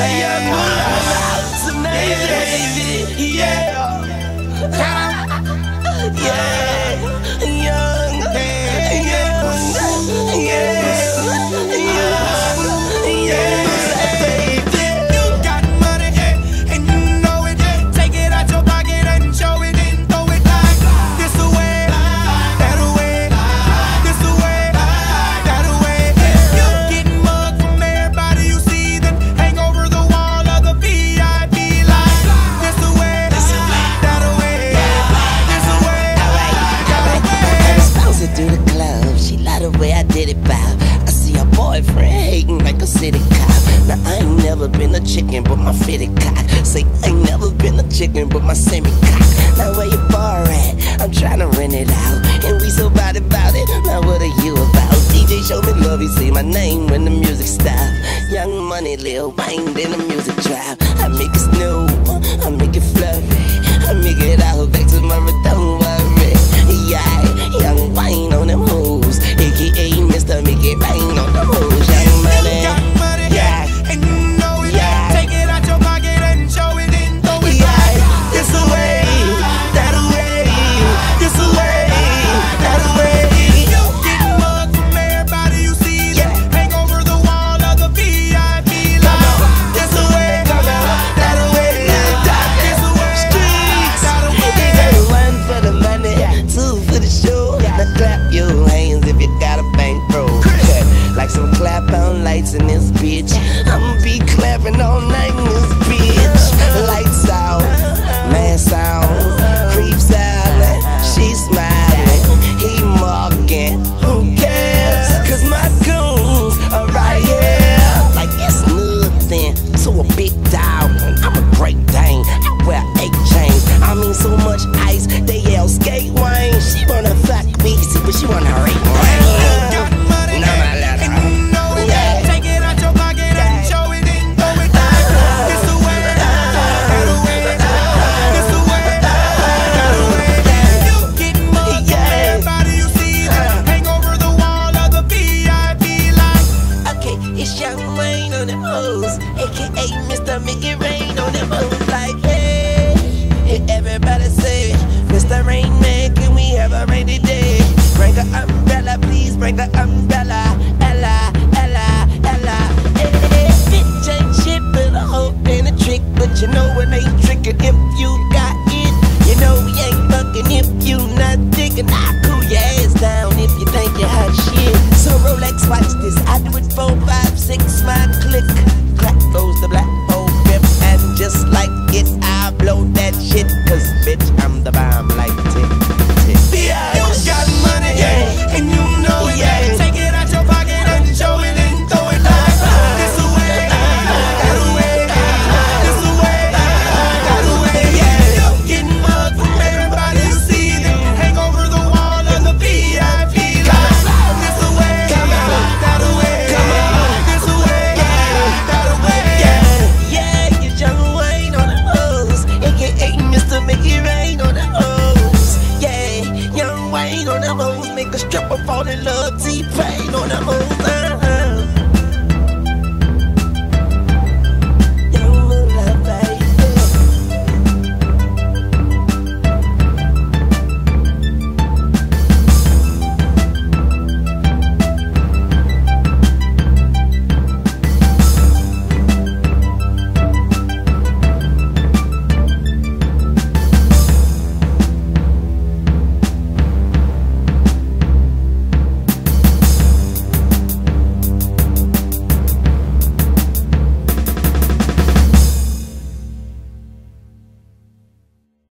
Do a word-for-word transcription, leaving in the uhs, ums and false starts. say I'm gonna love tonight, baby, yeah, yeah, young, young, yeah, yeah. But my fitted cock. Say I ain't never been a chicken, but my semi cock. Now where your bar at? I'm tryna rent it out, and we so bad about it. Now what are you about? D J show me love, he say my name when the music stop. Young Money, Lil Wayne, then the music drop. I make it snow, I make it fluffy, I make it out back tomorrow. Don't worry, yeah. Young Wayne on them hoes, A K A Mister Mickey Rain on them hoes. Young Money. Make a stripper fall in love, T-Pain on the whole thing.